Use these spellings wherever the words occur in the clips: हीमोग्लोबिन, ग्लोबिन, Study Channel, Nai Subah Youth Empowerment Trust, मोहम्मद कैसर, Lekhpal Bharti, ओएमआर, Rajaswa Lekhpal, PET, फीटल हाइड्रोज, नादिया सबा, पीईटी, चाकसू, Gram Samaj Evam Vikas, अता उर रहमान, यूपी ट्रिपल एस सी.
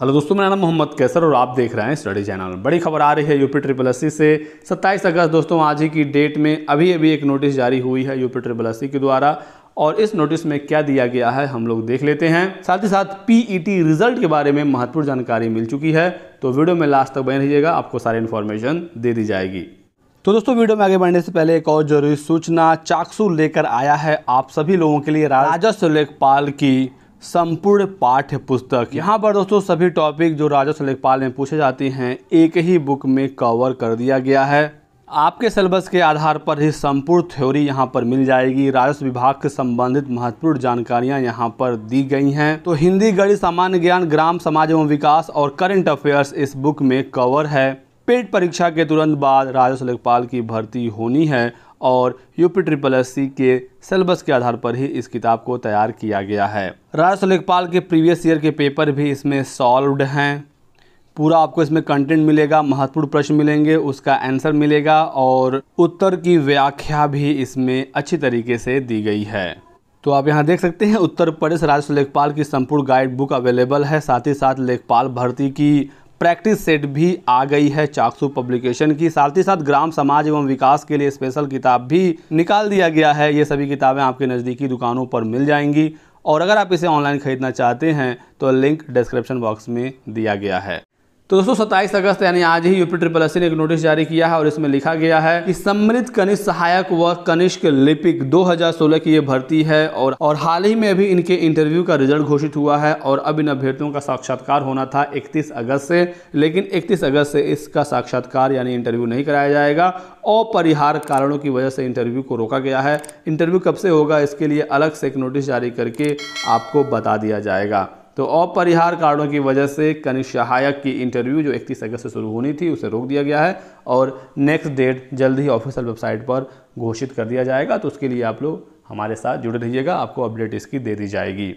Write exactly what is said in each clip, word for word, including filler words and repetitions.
Hello दोस्तों, मेरा नाम मोहम्मद कैसर और आप देख रहे हैं स्टडी चैनल। बड़ी खबर आ रही है यूपी ट्रिपल एस सी से। सत्ताईस अगस्त दोस्तों आज ही की डेट में अभी अभी एक नोटिस जारी हुई है यूपी ट्रिपल एस सी के द्वारा, और इस नोटिस में क्या दिया गया है हम लोग देख लेते हैं। साथ ही साथ पीईटी रिजल्ट के बारे में महत्वपूर्ण जानकारी मिल चुकी है, तो वीडियो में लास्ट तक बने रहिएगा, आपको सारी इन्फॉर्मेशन दे दी जाएगी। तो दोस्तों वीडियो में आगे बढ़ने से पहले एक और जरूरी सूचना चाकसू लेकर आया है आप सभी लोगों के लिए, राजस्व लेखपाल की संपूर्ण पाठ्य पुस्तक। यहाँ पर दोस्तों सभी टॉपिक जो राजस्व लेखपाल में पूछे जाते हैं एक ही बुक में कवर कर दिया गया है। आपके सिलेबस के आधार पर ही संपूर्ण थ्योरी यहाँ पर मिल जाएगी। राजस्व विभाग से संबंधित महत्वपूर्ण जानकारियाँ यहाँ पर दी गई हैं। तो हिंदी, गणित, सामान्य ज्ञान, ग्राम समाज एवं विकास और करंट अफेयर्स इस बुक में कवर है। पेट परीक्षा के तुरंत बाद राजस्व लेखपाल की भर्ती होनी है और यूपी ट्रिपल एस सी के सिलेबस के आधार पर ही इस किताब को तैयार किया गया है। राजस्व लेखपाल के प्रीवियस ईयर के पेपर भी इसमें सॉल्व्ड हैं। पूरा आपको इसमें कंटेंट मिलेगा, महत्वपूर्ण प्रश्न मिलेंगे, उसका आंसर मिलेगा और उत्तर की व्याख्या भी इसमें अच्छी तरीके से दी गई है। तो आप यहाँ देख सकते हैं उत्तर प्रदेश राजस्व लेखपाल की संपूर्ण गाइड बुक अवेलेबल है। साथ ही साथ लेखपाल भर्ती की प्रैक्टिस सेट भी आ गई है चाकसू पब्लिकेशन की। साथ ही साथ ग्राम समाज एवं विकास के लिए स्पेशल किताब भी निकाल दिया गया है। ये सभी किताबें आपके नज़दीकी दुकानों पर मिल जाएंगी और अगर आप इसे ऑनलाइन खरीदना चाहते हैं तो लिंक डिस्क्रिप्शन बॉक्स में दिया गया है। तो दोस्तों सत्ताईस अगस्त यानी आज ही यूपी ट्रिपल एस सी ने एक नोटिस जारी किया है और इसमें लिखा गया है कि सम्मिलित कनिष्ठ सहायक व कनिष्ठ लिपिक दो हज़ार सोलह की ये भर्ती है और और हाल ही में अभी इनके इंटरव्यू का रिजल्ट घोषित हुआ है और अब इन अभ्यर्थियों का साक्षात्कार होना था इकतीस अगस्त से, लेकिन इकतीस अगस्त से इसका साक्षात्कार यानी इंटरव्यू नहीं कराया जाएगा। अपरिहार्य कारणों की वजह से इंटरव्यू को रोका गया है। इंटरव्यू कब से होगा इसके लिए अलग से एक नोटिस जारी करके आपको बता दिया जाएगा। तो अपरिहार्य कारणों की वजह से कनिष्ठ सहायक की इंटरव्यू जो इकतीस अगस्त से शुरू होनी थी उसे रोक दिया गया है और नेक्स्ट डेट जल्द ही ऑफिशियल वेबसाइट पर घोषित कर दिया जाएगा। तो उसके लिए आप लोग हमारे साथ जुड़े रहिएगा, आपको अपडेट इसकी दे दी जाएगी।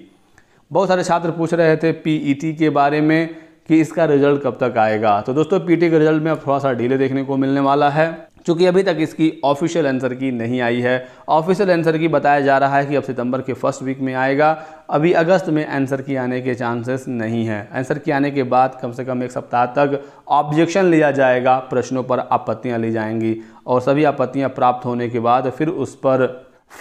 बहुत सारे छात्र पूछ रहे थे पीईटी के बारे में कि इसका रिजल्ट कब तक आएगा। तो दोस्तों पीटी के रिजल्ट में अब थोड़ा सा डिले देखने को मिलने वाला है, चूँकि अभी तक इसकी ऑफिशियल आंसर की नहीं आई है। ऑफिशियल आंसर की बताया जा रहा है कि अब सितंबर के फर्स्ट वीक में आएगा। अभी अगस्त में आंसर की आने के चांसेस नहीं हैं। आंसर की आने के बाद कम से कम एक सप्ताह तक ऑब्जेक्शन लिया जाएगा, प्रश्नों पर आपत्तियां ली जाएंगी और सभी आपत्तियां प्राप्त होने के बाद फिर उस पर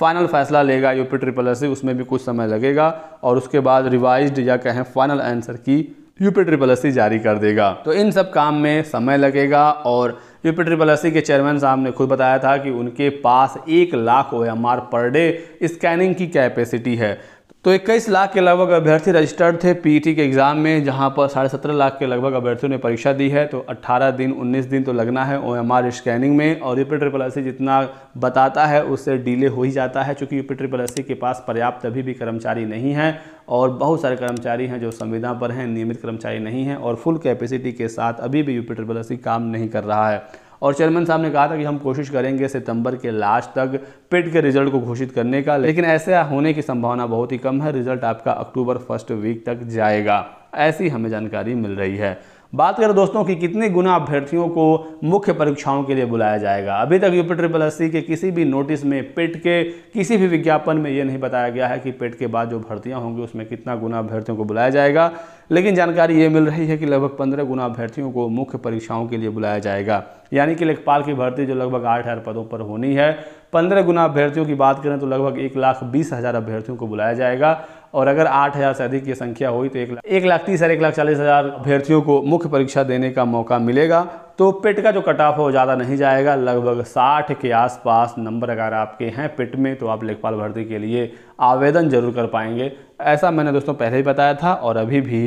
फाइनल फैसला लेगा यूपी ट्रिपल एस सी। उसमें भी कुछ समय लगेगा और उसके बाद रिवाइज्ड या कहें final answer key यूपी ट्रिपल एस सी जारी कर देगा। तो इन सब काम में समय लगेगा और यूपी ट्रिपल एस सी के चेयरमैन साहब ने खुद बताया था कि उनके पास एक lakh O M R per day scanning की कैपेसिटी है। तो इक्कीस लाख के लगभग अभ्यर्थी रजिस्टर्ड थे पीईटी के एग्ज़ाम में, जहां पर साढ़े सत्रह लाख के लगभग अभ्यर्थियों ने परीक्षा दी है। तो अठारह दिन उन्नीस दिन तो लगना है ओएमआर स्कैनिंग में और यूपी ट्रिपल एस सी जितना बताता है उससे डिले हो ही जाता है, चूँकि यूपी ट्रिपल एस सी के पास पर्याप्त अभी भी कर्मचारी नहीं हैं और बहुत सारे कर्मचारी हैं जो संविदा पर हैं, नियमित कर्मचारी नहीं हैं और फुल कैपेसिटी के साथ अभी भी यूपी ट्रिपल एस सी काम नहीं कर रहा है। और चेयरमैन साहब ने कहा था कि हम कोशिश करेंगे सितंबर के लास्ट तक पेट के रिजल्ट को घोषित करने का, लेकिन ऐसा होने की संभावना बहुत ही कम है। रिजल्ट आपका अक्टूबर फर्स्ट वीक तक जाएगा, ऐसी हमें जानकारी मिल रही है। बात करें दोस्तों कि कितने गुना अभ्यर्थियों को मुख्य परीक्षाओं के लिए बुलाया जाएगा, अभी तक यूपी ट्रिपल एस सी के किसी भी नोटिस में, पेट के किसी भी विज्ञापन में ये नहीं बताया गया है कि पेट के बाद जो भर्तियां होंगी उसमें कितना गुना अभ्यर्थियों को बुलाया जाएगा। लेकिन जानकारी ये मिल रही है कि लगभग पंद्रह गुना अभ्यर्थियों को मुख्य परीक्षाओं के लिए बुलाया जाएगा, यानी कि लेखपाल की भर्ती जो लगभग आठ हज़ार पदों पर होनी है, पंद्रह गुना अभ्यर्थियों की बात करें तो लगभग एक लाख बीस हज़ार अभ्यर्थियों को बुलाया जाएगा और अगर आठ हज़ार से अधिक ये संख्या हुई तो एक लाख एक लाख तीस हज़ार एक लाख चालीस हज़ार अभ्यर्थियों को मुख्य परीक्षा देने का मौका मिलेगा। तो पेट का जो कट ऑफ है वो ज़्यादा नहीं जाएगा, लगभग साठ के आसपास नंबर अगर आपके हैं पेट में तो आप लेखपाल भर्ती के लिए आवेदन जरूर कर पाएंगे। ऐसा मैंने दोस्तों पहले ही बताया था और अभी भी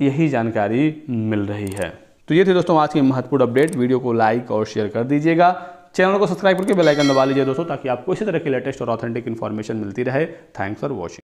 यही जानकारी मिल रही है। तो ये थी दोस्तों आज की महत्वपूर्ण अपडेट। वीडियो को लाइक और शेयर कर दीजिएगा, चैनल को सब्सक्राइब करके बेल आइकन दबा लीजिए दोस्तों, ताकि आपको इसी तरह की लेटेस्ट और ऑथेंटिक इन्फॉर्मेशन मिलती रहे। Thanks for watching.